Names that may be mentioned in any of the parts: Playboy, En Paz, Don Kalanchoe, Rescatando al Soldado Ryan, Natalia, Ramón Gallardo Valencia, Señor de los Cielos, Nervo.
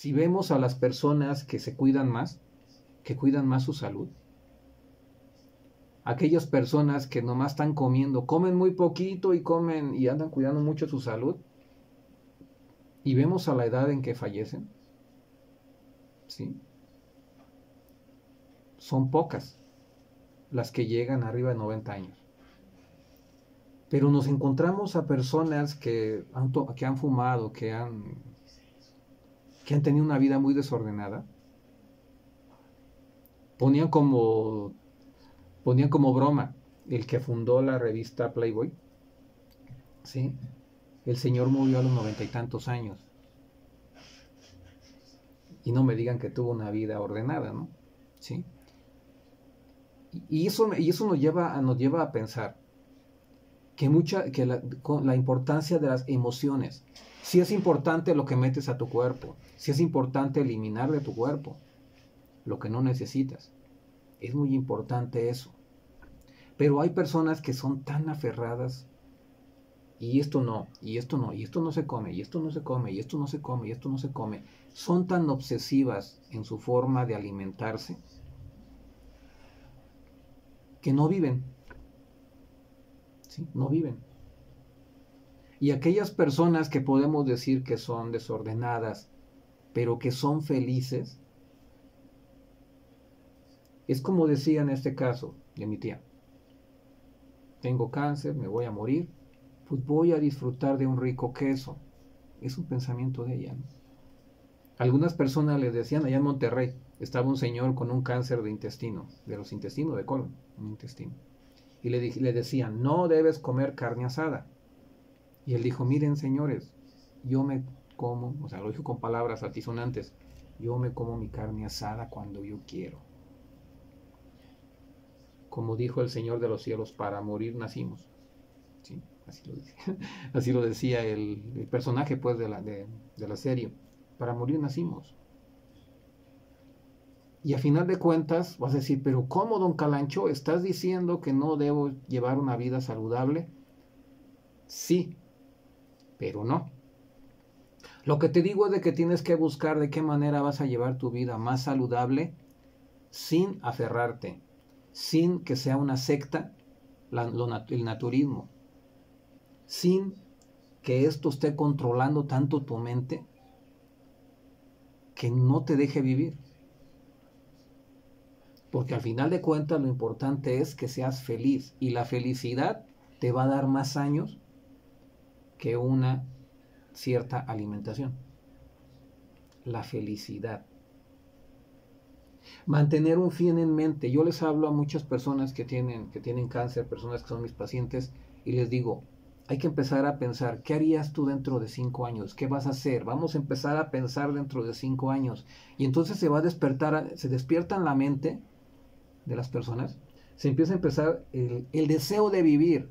si vemos a las personas que se cuidan más, su salud, aquellas personas que nomás están comiendo, comen muy poquito y comen y andan cuidando mucho su salud, y vemos a la edad en que fallecen, ¿sí? Son pocas las que llegan arriba de 90 años. Pero nos encontramos a personas que han fumado, que han tenido una vida muy desordenada. Ponían como broma el que fundó la revista Playboy, ¿sí? El señor murió a los 90 y tantos años. Y no me digan que tuvo una vida ordenada, ¿no? ¿Sí? Y eso nos lleva a pensar que la importancia de las emociones. Sí es importante lo que metes a tu cuerpo, sí es importante eliminar de tu cuerpo lo que no necesitas. Es muy importante eso. Pero hay personas que son tan aferradas, y esto no, y esto no, y esto no se come, y esto no se come, y esto no se come, y esto no se come. Son tan obsesivas en su forma de alimentarse que no viven. No viven. Y aquellas personas que podemos decir que son desordenadas, pero que son felices, es como decía en este caso de mi tía: tengo cáncer, me voy a morir, pues voy a disfrutar de un rico queso. Es un pensamiento de ella, ¿no? Algunas personas les decían, allá en Monterrey estaba un señor con un cáncer de intestino, de los intestinos, de colon, un intestino. Y le decían, no debes comer carne asada. Y él dijo, miren señores, yo me como, o sea, lo dijo con palabras altisonantes, yo me como mi carne asada cuando yo quiero. Como dijo el Señor de los Cielos, para morir nacimos. ¿Sí? Así lo decía el personaje, pues, de la serie. Para morir nacimos. Y a final de cuentas vas a decir, pero ¿cómo, don Kalanchoe? ¿Estás diciendo que no debo llevar una vida saludable? Sí, pero no. Lo que te digo es de que tienes que buscar de qué manera vas a llevar tu vida más saludable sin aferrarte, sin que sea una secta el naturismo, sin que esto esté controlando tanto tu mente que no te deje vivir. Porque al final de cuentas lo importante es que seas feliz. Y la felicidad te va a dar más años que una cierta alimentación. La felicidad. Mantener un fin en mente. Yo les hablo a muchas personas que tienen cáncer, personas que son mis pacientes, y les digo, hay que empezar a pensar, ¿qué harías tú dentro de 5 años? ¿Qué vas a hacer? Vamos a empezar a pensar dentro de 5 años. Y entonces se va a despertar, se despierta en la mente de las personas, se empieza a empezar el deseo de vivir.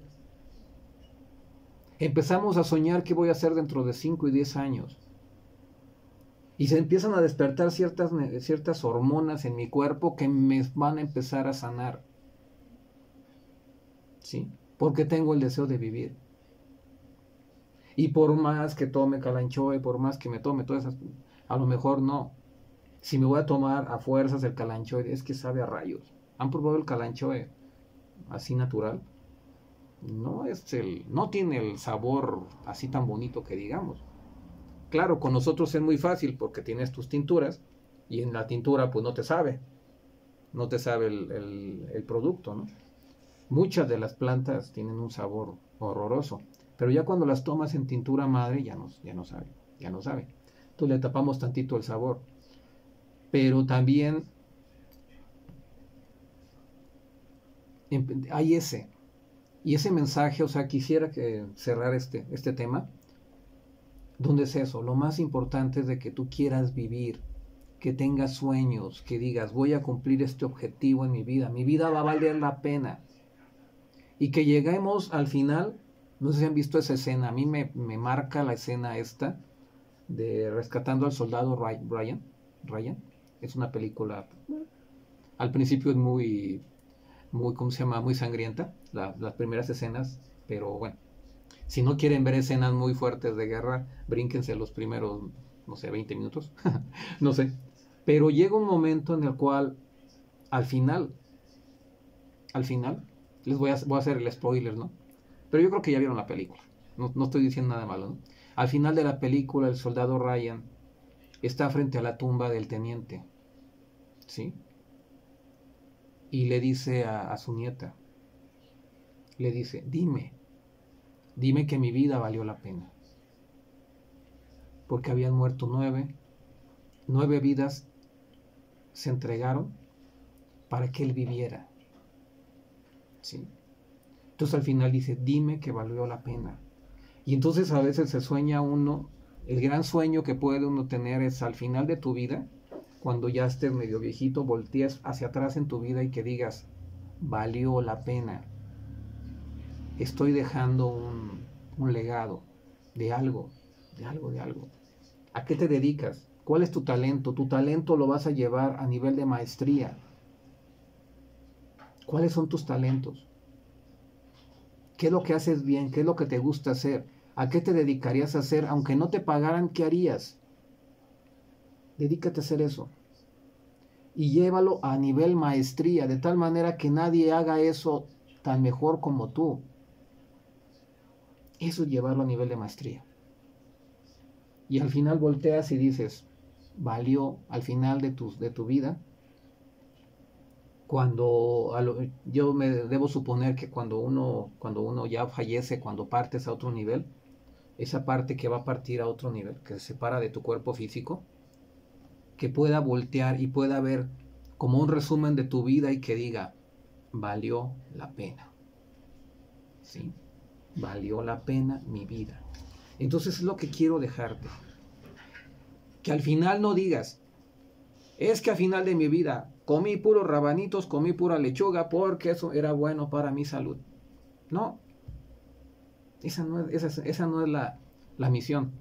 Empezamos a soñar qué voy a hacer dentro de 5 y 10 años. Y se empiezan a despertar ciertas hormonas en mi cuerpo que me van a empezar a sanar. ¿Sí? Porque tengo el deseo de vivir. Y por más que tome Kalanchoe, por más que me tome todas esas, a lo mejor no. Si me voy a tomar a fuerzas el Kalanchoe, es que sabe a rayos. ¿Han probado el Kalanchoe así natural? No tiene el sabor así tan bonito que digamos. Claro, con nosotros es muy fácil porque tienes tus tinturas y en la tintura pues no te sabe el producto, ¿no? Muchas de las plantas tienen un sabor horroroso, pero ya cuando las tomas en tintura madre ya no sabe. Entonces le tapamos tantito el sabor. Pero también hay ese mensaje, o sea, quisiera cerrar este tema, donde es eso, lo más importante es de que tú quieras vivir, que tengas sueños, que digas, voy a cumplir este objetivo en mi vida va a valer la pena, y que lleguemos al final. No sé si han visto esa escena, a mí me marca la escena esta de Rescatando al Soldado Ryan. Es una película, al principio es muy muy sangrienta, las primeras escenas, pero bueno, si no quieren ver escenas muy fuertes de guerra, brínquense los primeros no sé, 20 minutos, no sé. Pero llega un momento en el cual, al final, les voy a hacer el spoiler, ¿no? Pero yo creo que ya vieron la película, no estoy diciendo nada malo, ¿no? Al final de la película, el soldado Ryan está frente a la tumba del teniente, ¿sí? Y le dice a su nieta, le dice, dime que mi vida valió la pena. Porque habían muerto 9 vidas se entregaron para que él viviera, ¿sí? Entonces al final dice, dime que valió la pena. Y entonces a veces se sueña uno, el gran sueño que puede uno tener es al final de tu vida, cuando ya estés medio viejito, volteas hacia atrás en tu vida y que digas, valió la pena, estoy dejando un legado de algo, ¿A qué te dedicas? ¿Cuál es tu talento? Tu talento lo vas a llevar a nivel de maestría. ¿Cuáles son tus talentos? ¿Qué es lo que haces bien? ¿Qué es lo que te gusta hacer? ¿A qué te dedicarías a hacer? Aunque no te pagaran, ¿qué harías? Dedícate a hacer eso. Y llévalo a nivel maestría, de tal manera que nadie haga eso tan mejor como tú. Eso es llevarlo a nivel de maestría. Y al final volteas y dices, valió al final de tu vida. Cuando yo me debo suponer que cuando uno ya fallece, cuando partes a otro nivel, esa parte que va a partir a otro nivel, que se separa de tu cuerpo físico, que pueda voltear y pueda ver como un resumen de tu vida y que diga, valió la pena. ¿Sí? Valió la pena mi vida. Entonces es lo que quiero dejarte. Que al final no digas, es que al final de mi vida comí puros rabanitos, comí pura lechuga porque eso era bueno para mi salud. No. Esa no es la misión.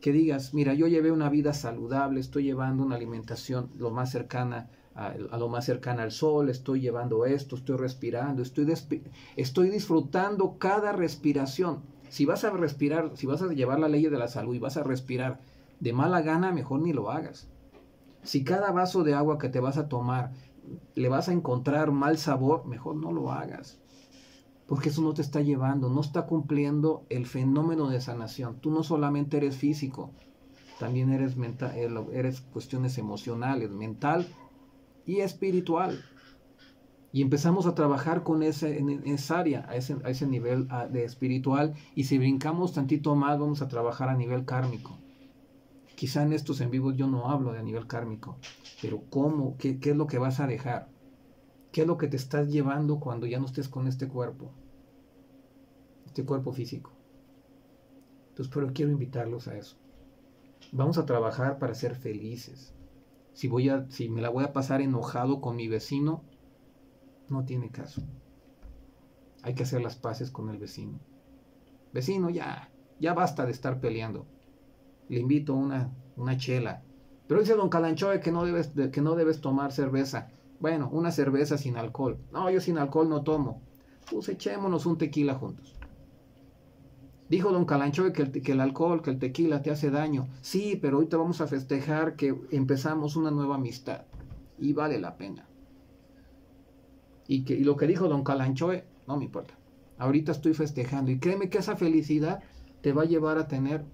Que digas, mira, yo llevé una vida saludable, estoy llevando una alimentación lo más cercana a lo más cercana al sol, estoy llevando esto, estoy respirando, estoy disfrutando cada respiración. Si vas a respirar, si vas a llevar la ley de la salud y vas a respirar de mala gana, mejor ni lo hagas. Si cada vaso de agua que te vas a tomar le vas a encontrar mal sabor, mejor no lo hagas. Porque eso no te está llevando, no está cumpliendo el fenómeno de sanación. Tú no solamente eres físico, también eres mental, eres cuestiones emocionales, mental y espiritual. Y empezamos a trabajar con esa área, a ese nivel de espiritual. Y si brincamos tantito más, vamos a trabajar a nivel kármico. Quizá en estos en vivos yo no hablo de nivel kármico, pero ¿cómo? ¿Qué es lo que vas a dejar? ¿Qué es lo que te estás llevando cuando ya no estés con este cuerpo físico? Entonces, pero quiero invitarlos a eso. Vamos a trabajar para ser felices. Si me la voy a pasar enojado con mi vecino, no tiene caso. Hay que hacer las paces con el vecino. Vecino, ya basta de estar peleando. Le invito una chela. Pero dice Don Kalanchoe que no debes tomar cerveza. Bueno, una cerveza sin alcohol. No, yo sin alcohol no tomo. Pues echémonos un tequila juntos. Dijo Don Kalanchoe que el alcohol, que el tequila te hace daño. Sí, pero ahorita vamos a festejar que empezamos una nueva amistad. Y vale la pena. Y lo que dijo Don Kalanchoe, no me importa. Ahorita estoy festejando. Y créeme que esa felicidad te va a llevar a tener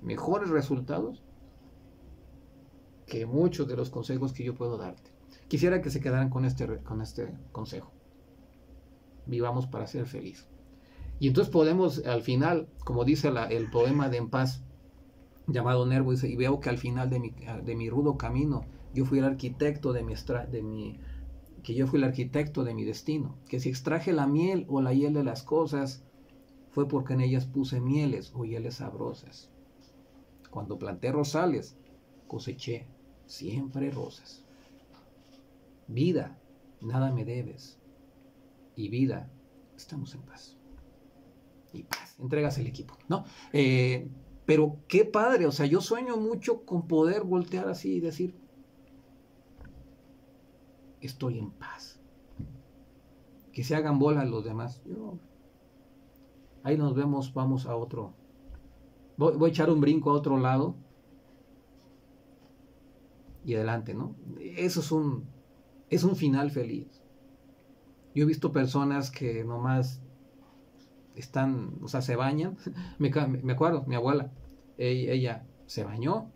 mejores resultados que muchos de los consejos que yo puedo darte. Quisiera que se quedaran con este consejo. Vivamos para ser feliz. Y entonces podemos, al final, como dice el poema de En Paz, llamado Nervo, dice, y veo que al final de mi rudo camino, yo fui el arquitecto de mi destino, que si extraje la miel o la hiel de las cosas, fue porque en ellas puse mieles o hieles sabrosas. Cuando planté rosales, coseché siempre rosas. Vida, nada me debes. Y vida, estamos en paz. Y paz, entregas el equipo, ¿no? Pero qué padre, o sea, yo sueño mucho con poder voltear así y decir, estoy en paz. Que se hagan bolas los demás. Ahí nos vemos, vamos a otro. Voy a echar un brinco a otro lado y adelante, ¿no? Eso es un final feliz. Yo he visto personas que nomás están, o sea, se bañan. Me acuerdo, mi abuela, ella se bañó,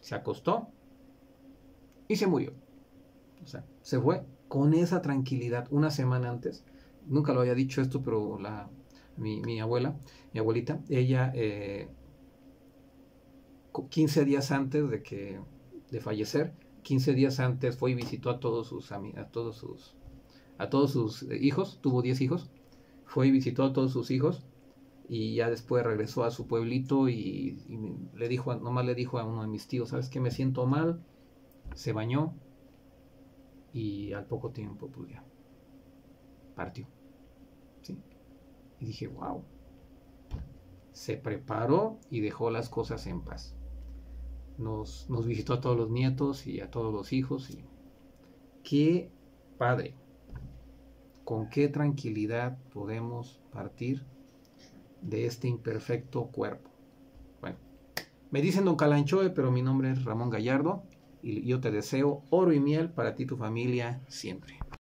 se acostó y se murió. O sea, se fue con esa tranquilidad una semana antes. Nunca lo había dicho esto, pero mi abuelita, ella 15 días antes de fallecer, 15 días antes fue y visitó a todos sus hijos, tuvo 10 hijos, fue y visitó a todos sus hijos y ya después regresó a su pueblito y le dijo, nomás le dijo a uno de mis tíos, ¿sabes qué? Me siento mal. Se bañó y al poco tiempo pues ya partió, ¿sí? Y dije, wow, se preparó y dejó las cosas en paz. Nos visitó a todos los nietos y a todos los hijos y qué padre. Con qué tranquilidad podemos partir de este imperfecto cuerpo. Bueno, me dicen Don Kalanchoe, pero mi nombre es Ramón Gallardo y yo te deseo oro y miel para ti y tu familia siempre.